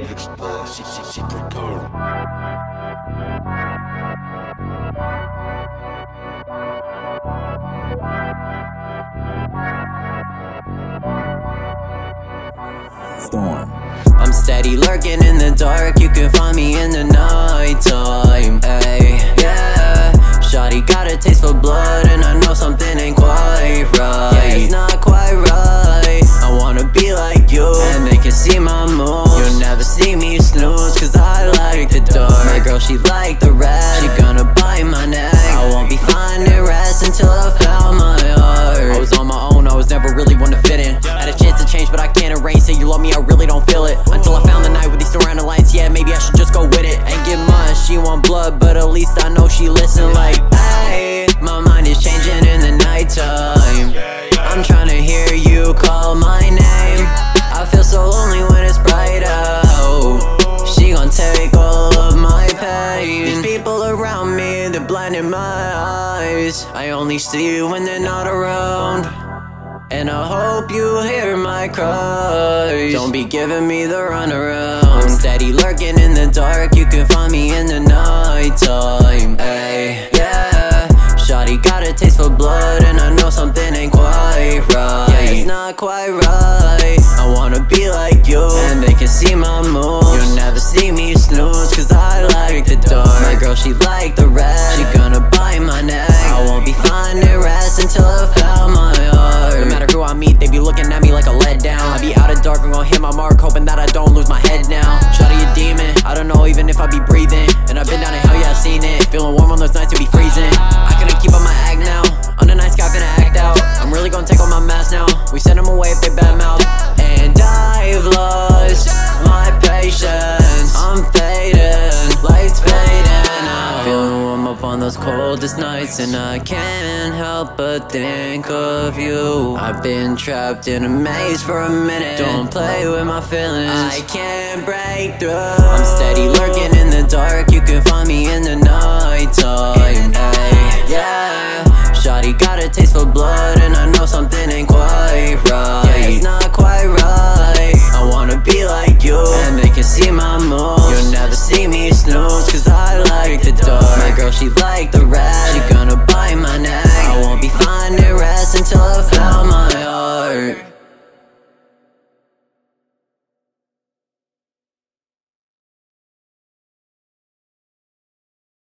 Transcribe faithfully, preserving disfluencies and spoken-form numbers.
Explosive secret storm. I'm steady lurking in the dark. You can find me in the night time. Ay, yeah. Shawty got a taste for blood, and I know something ain't quite right. Yeah, it's not quite right. I wanna be like you, and they can see my moves. You'll never see me snooze, cause I like the dark. My girl, she like the red. She gonna bite my neck. I won't be finding rest until I found my heart. I was on my own, I was never really one to fit in. Had a chance to change, but I can't arrange. Say you love me, I really don't feel it. Until I found the night with these surrounding lights. Yeah, maybe I should just go with it and get mine. She want blood, but at least I know she listen. Like, ay, my mind is changing in the nighttime. I'm trying to hear you call my name. I feel so lonely when it's bright out. She gon' take all of my pain. These people around me, they're blinding my eyes. I only see you when they're not around, and I hope you hear my cries. Don't be giving me the runaround. I'm steady lurking in the dark. You can find me in the night time. Ay, yeah. Shawty got a taste for blood, and I know something ain't quite right. Yeah, it's not quite right. I wanna be like you, and they can see my moves. You'll never see me snooze, cause I like the dark. My girl, she like the red. She gonna bite my neck. I won't be finding rest until I found my heart. No matter who I meet, they be looking at me like a letdown. I be out of dark, I'm gon' hit my mark, hoping that I don't lose my head now. Shawty a demon, I don't know even if I be breathing. And I've been down in hell, yeah, I've seen it. Feeling warm on those nights, it be freezing. I couldn't keep up my act now. On the night sky, finna act out. I'm really gon' take on my mask now. We send them away if they badmouth. And I've lost my patience. I'm fading, lights fading out. Feeling warm up on those coldest nights, and I can't help but think of you. I've been trapped in a maze for a minute. Don't play with my feelings, I can't break through. I'm steady lurking in the dark. You can find me in the night time. Ay, yeah. Shawty got a taste for blood, and I know something ain't quite right. Yeah, it's not quite right. I wanna be like you, and they can see my moves. You'll never see me snooze, cause I like the dark. My girl, she like the red. She gonna bite my neck. I won't be finding rest until I found my heart.